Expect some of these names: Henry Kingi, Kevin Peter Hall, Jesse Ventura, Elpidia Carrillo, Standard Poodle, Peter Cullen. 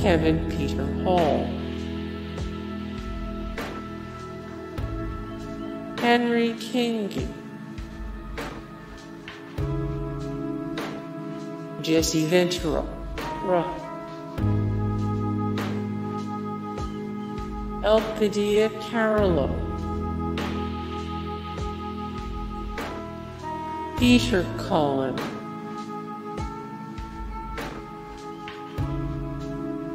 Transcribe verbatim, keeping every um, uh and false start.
Kevin Peter Hall, Henry Kingi, Jesse Ventura, Elpidia Carrillo, Peter Cullen,